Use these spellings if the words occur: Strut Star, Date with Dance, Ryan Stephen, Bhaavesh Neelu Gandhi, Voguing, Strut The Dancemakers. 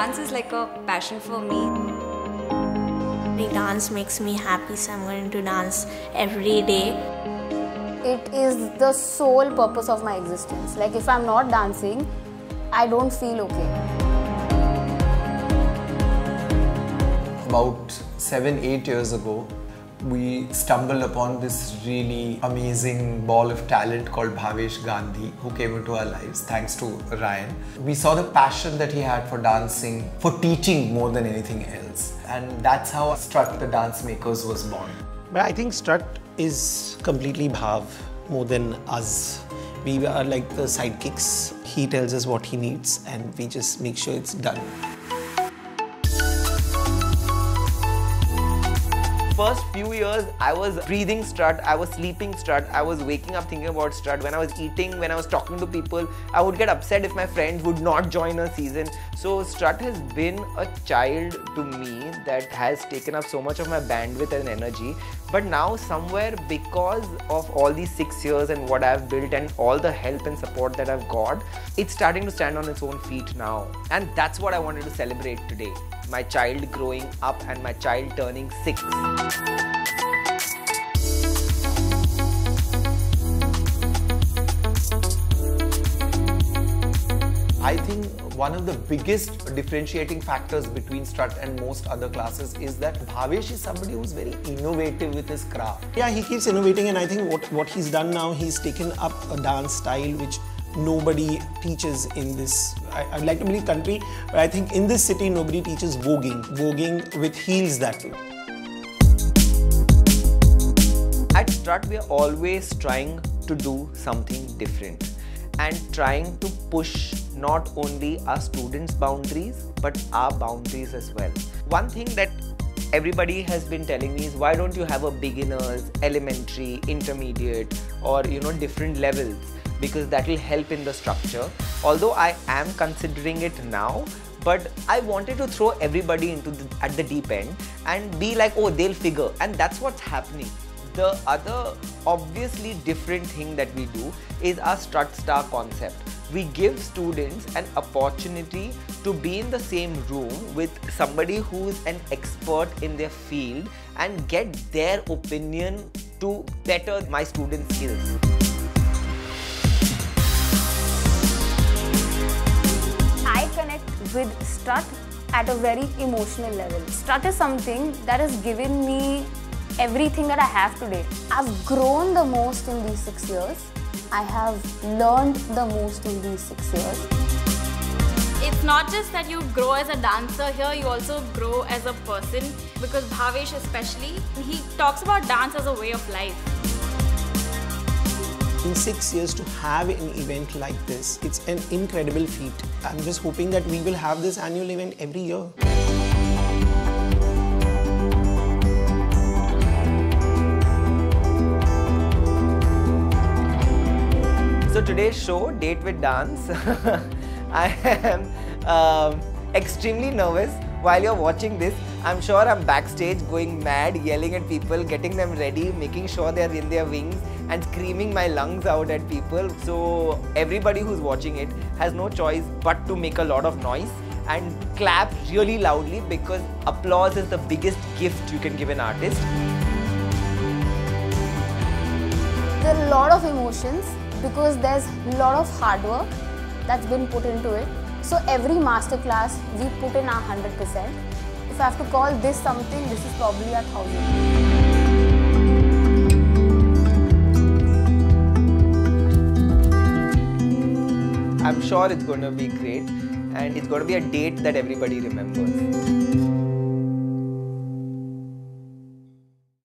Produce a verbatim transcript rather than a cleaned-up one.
Dance is like a passion for me. Dance makes me happy, so I'm going to dance every day. It is the sole purpose of my existence. Like, if I'm not dancing, I don't feel okay. About seven, eight years ago, we stumbled upon this really amazing ball of talent called Bhaavesh Gandhi, who came into our lives thanks to Ryan. We saw the passion that he had for dancing, for teaching more than anything else. And that's how Strut The Dancemakers was born. But I think Strut is completely Bhav more than us. We are like the sidekicks. He tells us what he needs and we just make sure it's done. First few years, I was breathing Strut, I was sleeping Strut, I was waking up thinking about Strut. When I was eating, when I was talking to people, I would get upset if my friends would not join a season. So Strut has been a child to me that has taken up so much of my bandwidth and energy. But now somewhere, because of all these six years and what I've built and all the help and support that I've got, it's starting to stand on its own feet now. And that's what I wanted to celebrate today. My child growing up and my child turning six. I think one of the biggest differentiating factors between Strut and most other classes is that Bhaavesh is somebody who's very innovative with his craft. Yeah, he keeps innovating, and I think what, what he's done now, he's taken up a dance style which nobody teaches in this, I, I'd like to believe country, but I think in this city nobody teaches voguing. Voguing with heels that way. At Strut, we are always trying to do something different and trying to push not only our students' boundaries, but our boundaries as well. One thing that everybody has been telling me is, why don't you have a beginners, elementary, intermediate, or you know, different levels? Because that will help in the structure. Although I am considering it now, but I wanted to throw everybody into the, at the deep end and be like, oh, they'll figure. And that's what's happening. The other obviously different thing that we do is our Strut Star concept. We give students an opportunity to be in the same room with somebody who's an expert in their field and get their opinion to better my students' skills. With Strut at a very emotional level. Strut is something that has given me everything that I have today. I've grown the most in these six years. I have learned the most in these six years. It's not just that you grow as a dancer here, you also grow as a person, because Bhaavesh especially, he talks about dance as a way of life. In six years to have an event like this, it's an incredible feat. I'm just hoping that we will have this annual event every year. So today's show, Date with Dance, I am um, extremely nervous. While you're watching this, I'm sure I'm backstage going mad, yelling at people, getting them ready, making sure they're in their wings and screaming my lungs out at people. So everybody who's watching it has no choice but to make a lot of noise and clap really loudly, because applause is the biggest gift you can give an artist. There are a lot of emotions because there's a lot of hard work that's been put into it. So every masterclass, we put in our one hundred percent. If I have to call this something, this is probably a thousand. I'm sure it's going to be great, and it's going to be a date that everybody remembers.